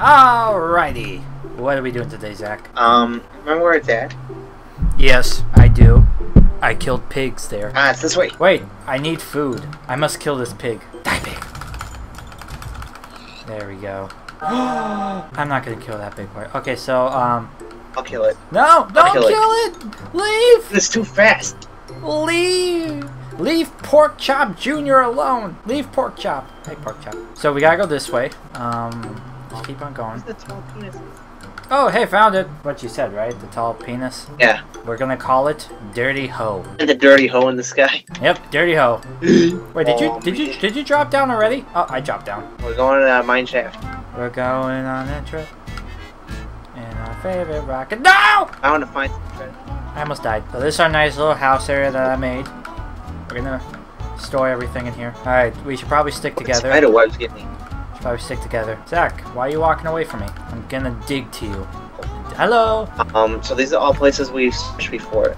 Alrighty, what are we doing today, Zach? Remember where it's at? Yes, I do. I killed pigs there. Ah, it's this way. Wait, I need food. I must kill this pig. Die, pig. There we go. I'm not gonna kill that big part. Okay, so, I'll kill it. No, don't kill it! Leave! It's too fast. Leave! Leave Pork Chop Jr. alone! Leave Pork Chop. Hey, Pork Chop. So we gotta go this way. Just keep on going. The tall penis. Oh, hey, found it. What you said, right? The tall penis? Yeah. We're gonna call it Dirty Hoe. And the Dirty Hoe in the sky. Yep, Dirty Hoe. Wait, did you drop down already? Oh, I dropped down. We're going to that mine shaft. We're going on that trip. And our favorite rocket. No! I want to find some treasure. I almost died. So this is our nice little house area that I made. We're gonna store everything in here. All right, we should probably stick together. Spider webs get me. Probably stick together. Zach, why are you walking away from me? I'm gonna dig to you. Hello! So these are all places we've searched before.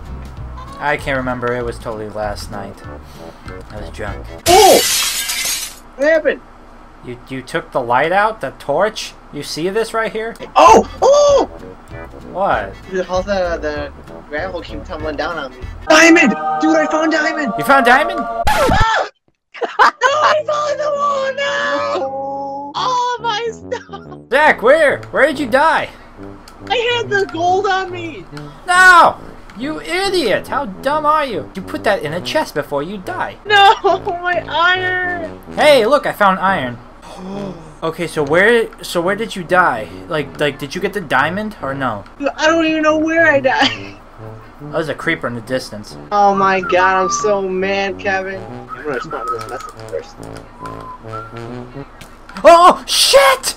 I can't remember. It was totally last night. I was drunk. Oh! What happened? You took the light out? The torch? You see this right here? Oh! Oh! What? Dude, all the gravel came tumbling down on me. Diamond! Dude, I found diamond! You found diamond? Ah! No, I found the wall! No! All of my stuff! Zach, where? Where did you die? I had the gold on me! No! You idiot! How dumb are you? You put that in a chest before you die. No! My iron! Hey, look, I found iron. Okay, so where did you die? Like, did you get the diamond or no? I don't even know where I died. That was a creeper in the distance. Oh my god, I'm so mad, Kevin. I'm gonna respond to this message first. Oh shit!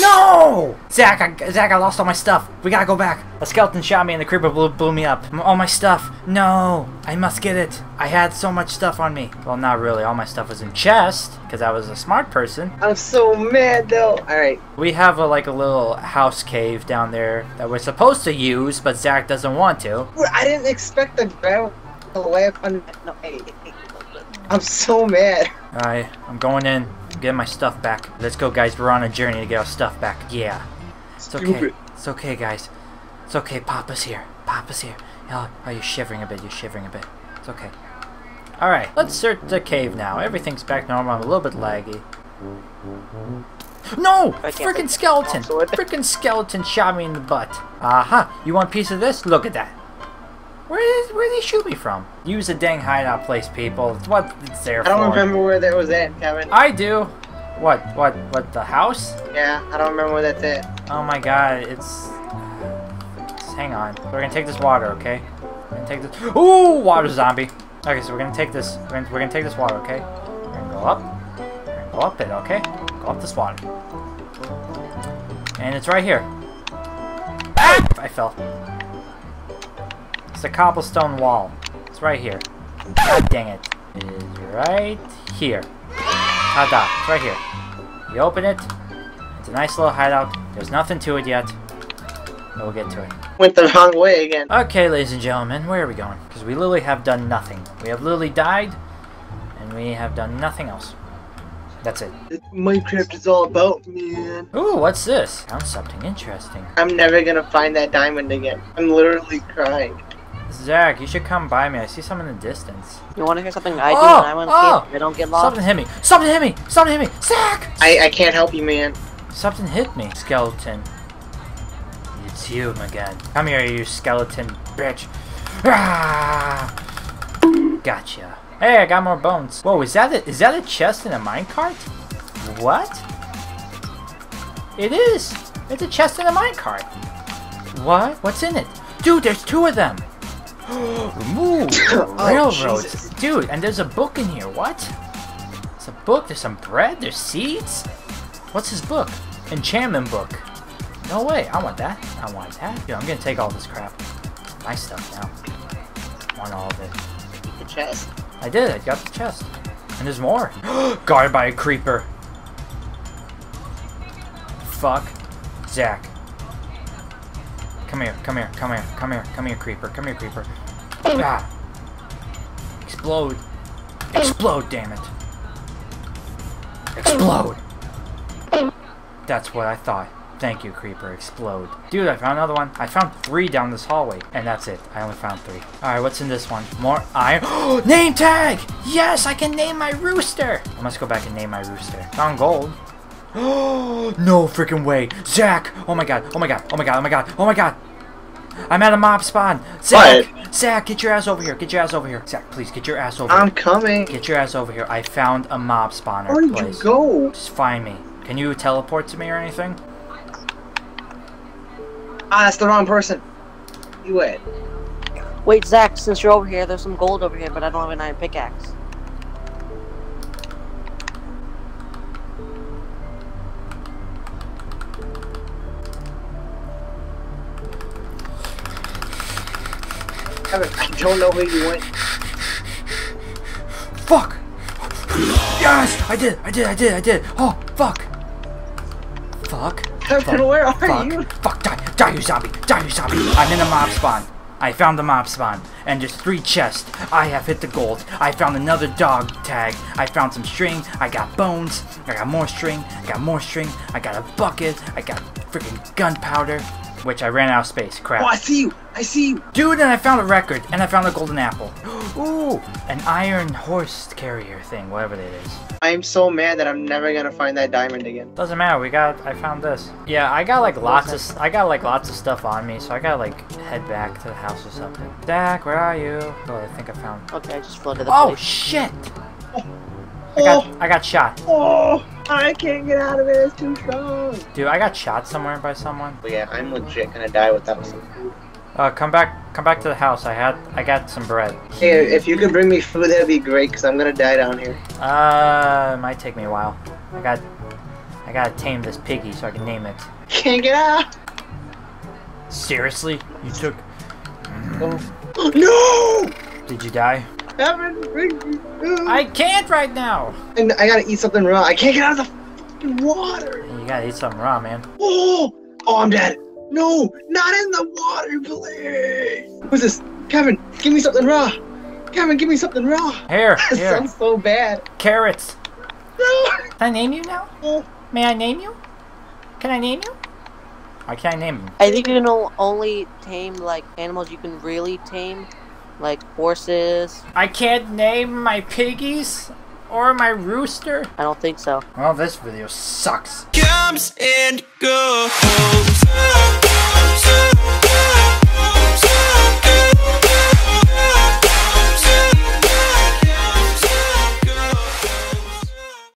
No! Zach, I lost all my stuff. We gotta go back. A skeleton shot me and the creeper blew me up. All my stuff. No! I must get it. I had so much stuff on me. Well, not really. All my stuff was in chest because I was a smart person. I'm so mad though. All right. We have like a little house cave down there that we're supposed to use, but Zach doesn't want to. I didn't expect the gravel to lay up on. No, hey. I'm so mad. Alright, I'm going in. I'm getting my stuff back. Let's go, guys. We're on a journey to get our stuff back. Yeah. It's okay. It's okay, guys. It's okay. Papa's here. Papa's here. Oh, you're shivering a bit. You're shivering a bit. It's okay. Alright, let's search the cave now. Everything's back normal. I'm a little bit laggy. No! Freaking skeleton! Freaking skeleton shot me in the butt. Aha! Uh-huh. You want a piece of this? Look at that. Where did they shoot me from? Use a dang hideout place, people. It's what it's there for. I don't remember where that was at, Kevin. I do. What, the house? Yeah, I don't remember where that's at. Oh my god, it's hang on. We're gonna take this water, okay? We're gonna take this. Ooh, water zombie. Okay, so we're gonna take this water, okay? We're gonna go up. We're gonna go up it, okay? Go up this water. And it's right here. Ah! I fell. It's a cobblestone wall. It's right here. God dang it. It is right here. Ta-da. It's right here. You open it. It's a nice little hideout. There's nothing to it yet. But we'll get to it. Went the wrong way again. Okay, ladies and gentlemen. Where are we going? Because we literally have done nothing. We have literally died. And we have done nothing else. That's it. Minecraft is all about, man. Ooh, what's this? Found something interesting. I'm never gonna find that diamond again. I'm literally crying. Zach, you should come by me. I see some in the distance. You want to hear something I do and I want to see if I don't get lost? Something hit me. Something hit me. Something hit me. Zach! I can't help you, man. Something hit me. Skeleton. It's you again. Come here, you skeleton bitch. Ah! Gotcha. Hey, I got more bones. Whoa, is that a chest in a minecart? What? It is. It's a chest in a minecart. What? What's in it? Dude, there's two of them. Remove railroads, dude. And there's a book in here. What? It's a book. There's some bread. There's seeds. What's this book? Enchantment book. No way. I want that. I want that. Dude, I'm gonna take all this crap. My stuff now. I want all of it. Get the chest. I did. I got the chest. And there's more. Guarded by a creeper. Fuck, Zach. Come here, come here, come here, come here, come here, creeper, come here, creeper. Ah. Explode. Explode, damn it. Explode. That's what I thought. Thank you, Creeper. Explode. Dude, I found another one. I found 3 down this hallway. And that's it. I only found 3. Alright, what's in this one? More iron. Oh, name tag! Yes, I can name my rooster! I must go back and name my rooster. Found gold. Oh, no freaking way. Zach! Oh my god. Oh my god. Oh my god. Oh my god. Oh my god. I'm at a mob spawn. Zach! What? Zach, get your ass over here. Get your ass over here. Zach, please, get your ass over here. I'm coming. Get your ass over here. I found a mob spawner. Where did you go? Just find me. Can you teleport to me or anything? Ah, that's the wrong person. You win. Wait, Zach, since you're over here, there's some gold over here, but I don't have an iron pickaxe. I don't know where you went. Fuck! Yes! I did! Oh, fuck! Fuck. Kevin, where are you? Fuck, die, you zombie! Die, you zombie! I'm in a mob spawn. I found the mob spawn. And there's 3 chests. I have hit the gold. I found another dog tag. I found some string. I got bones. I got more string. I got a bucket. I got freaking gunpowder. Which I ran out of space. Crap. Oh, I see you! Dude, and I found a record. And I found a golden apple. Ooh! An iron horse carrier thing. Whatever it is. I'm so mad that I'm never gonna find that diamond again. Doesn't matter, I found this. Yeah, I got like lots of stuff on me, so I gotta like head back to the house or something. Zach, where are you? Oh, I think I found. Okay, I just flooded the place. Oh shit! I got shot. Oh, I can't get out of it, it's too strong. Dude, I got shot somewhere by someone. But yeah, I'm legit gonna die without some food. Come back to the house. I got some bread. Hey, if you could bring me food, that'd be great, because I'm gonna die down here. It might take me a while. I gotta tame this piggy so I can name it. Can't get out. Seriously? You took... No! Did you die? I can't right now! And I gotta eat something raw. I can't get out of the fucking water! You gotta eat something raw, man. Oh, I'm dead! No! Not in the water, please! Who's this? Kevin, give me something raw! Kevin, give me something raw! Here. That sounds so bad. Carrots. No! Can I name you now? Oh. May I name you? Can I name you? I can't name you. I think you can only tame, like, animals you can really tame. Like horses. I can't name my piggies or my rooster. I don't think so. Well, this video sucks. Comes and goes.